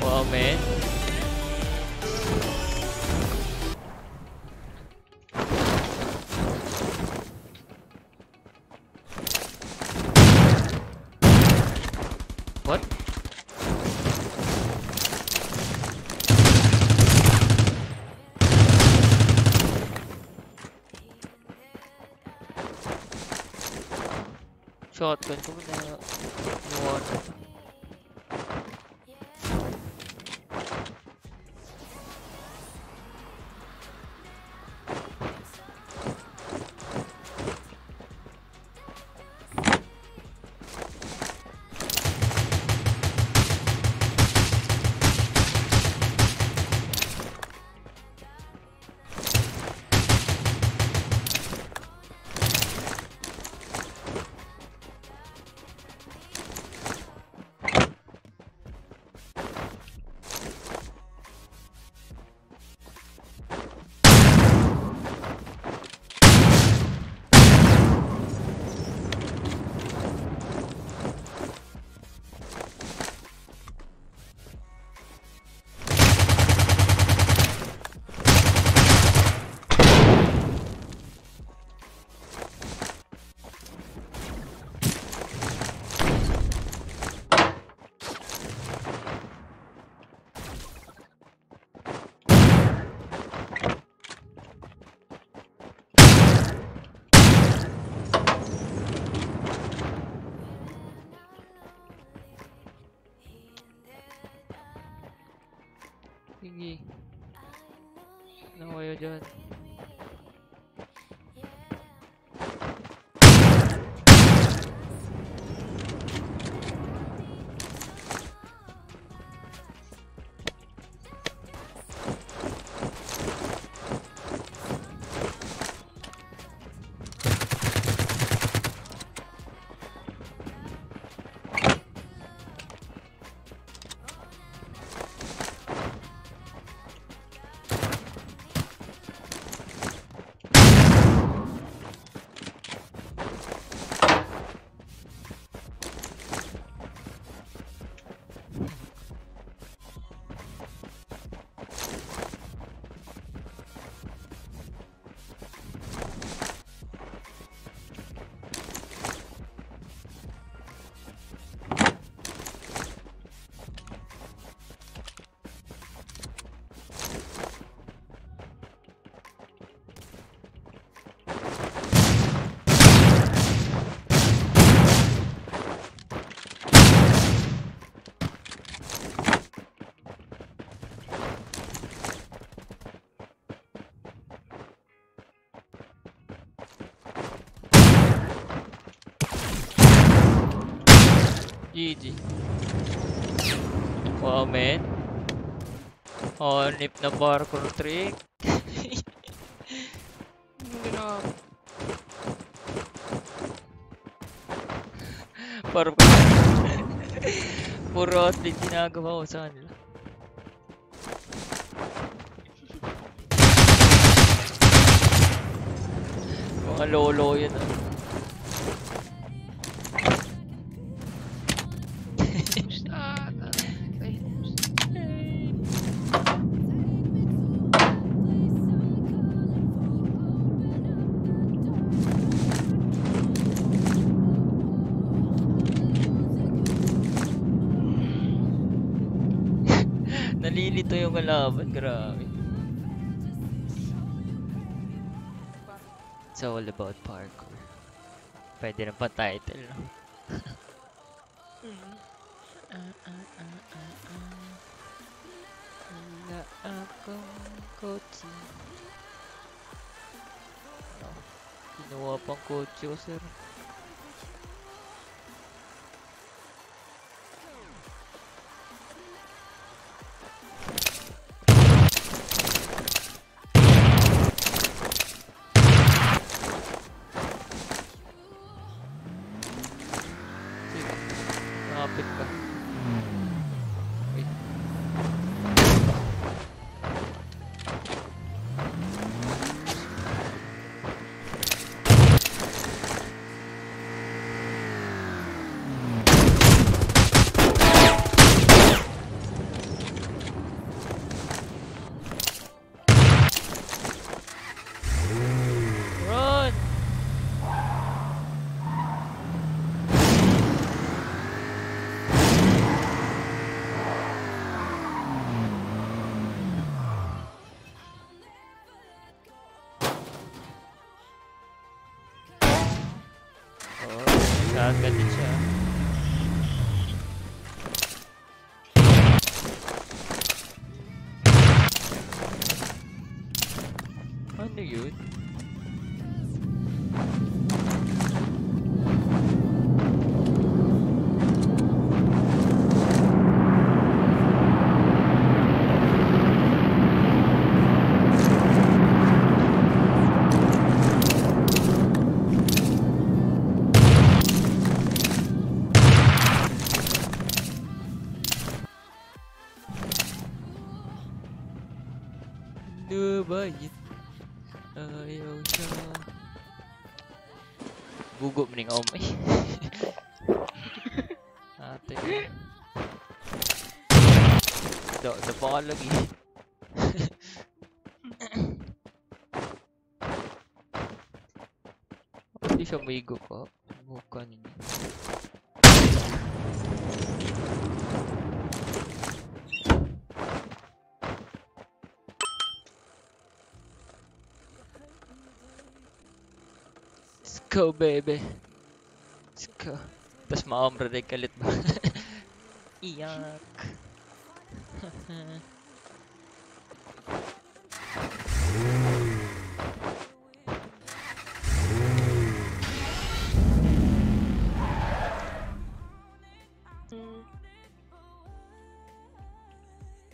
Whoa, man. What? Shotgun coming out. One. No way you're doing. GG. Wow, man. Oh, nip na parkour trick. Parkour. Puro athlete ginagawa ko sa kanila. Mga lolo yun ah. Nalilito yung kalaban, grabe. It's all about parkour. Pwede na pa title, no? Wala akong kotse. Kinuha pang kotse ko, sir. Kapit ka. Wait. shot, ganyan siya. Ano yun? Dubayit ayaw siya. Gugo mo ning omay. Ate. The ball lagi. Hindi siya may gugo. Mukha niya. Let's go, baby. Let's go. Tapos ma-ombre rin kalit ba? Iyak.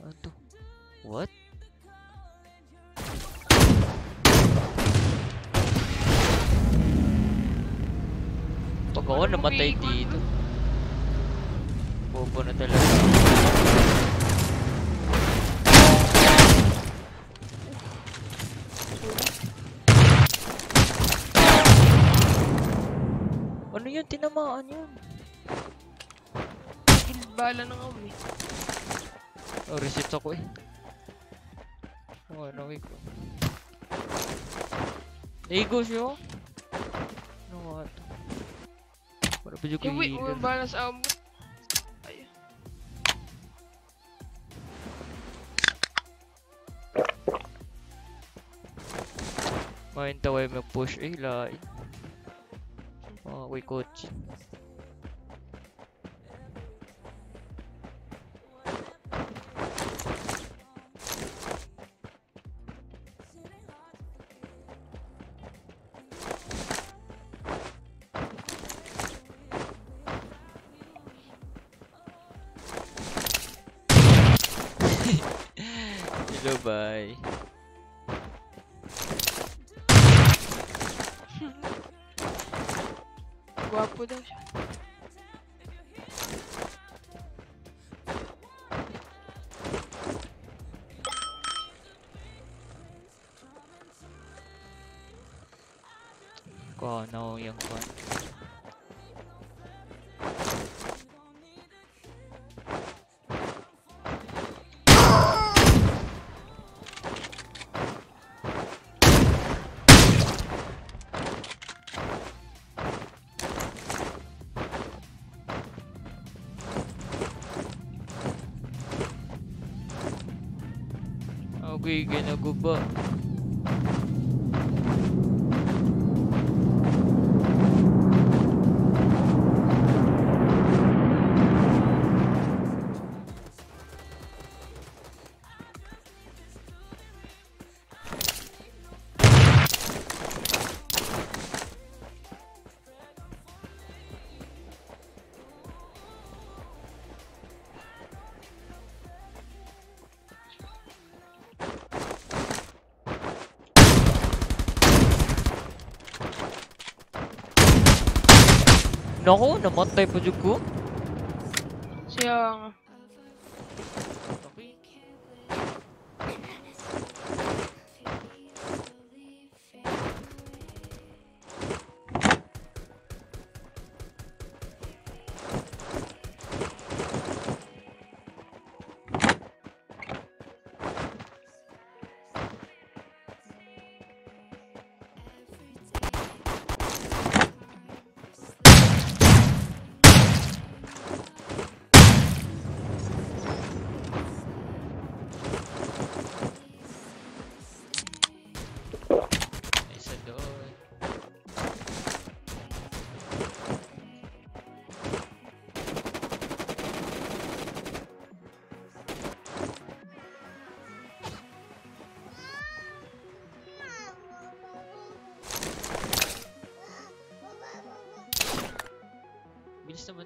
Ato. What? Oo, namatay dito. Bobo na talaga. Ano yun? Tinamaan yun. Bala na nga, we. Oh, reset ako eh. Oh, ano, we ko. Naigo siya. Ano nga ito? Yung wait, umabalas ako. Ayun. Mahin taway mag-push. Eh, lain. Oh, wait, coach. Hello, bye. Guwapo daw siya. Ko, no, yung one. Ako'y ginaguba. Naku, namatay pa dyan ko. Siya. summon.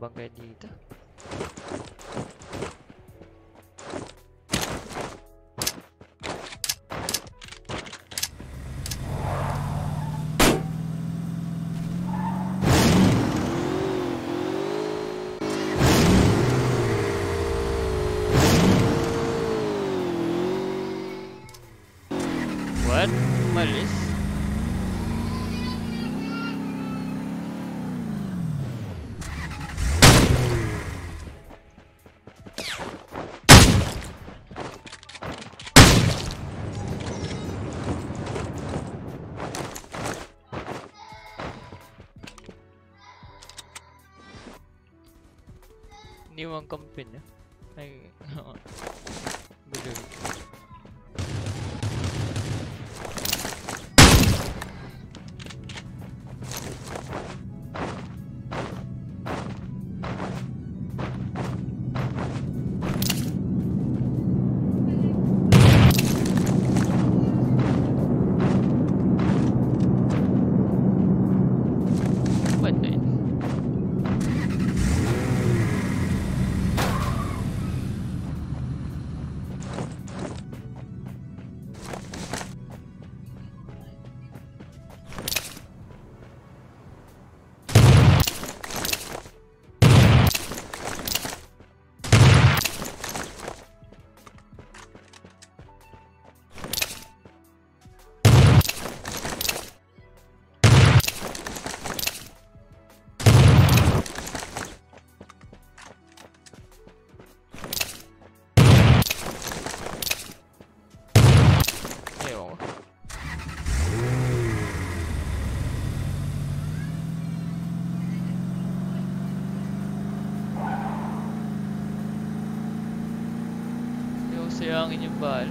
Bangga dito. What? Malis? New one company, like sayangin yung bal.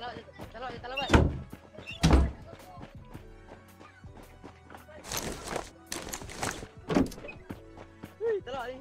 Dia tak lewat. Hei, tak lewat ni.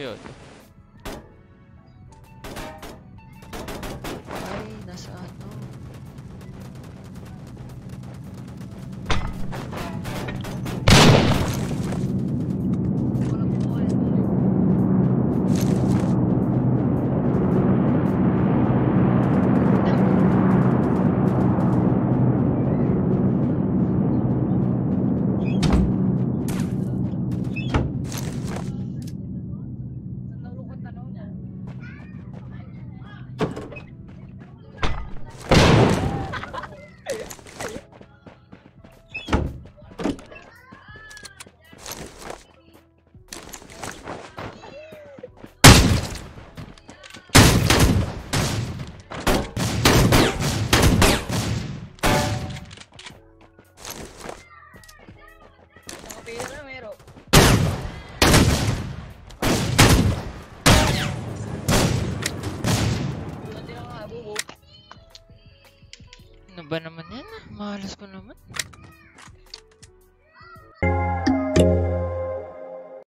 Yun. Ay, nasa ano? Ano ba naman yan? Mahalas ko naman.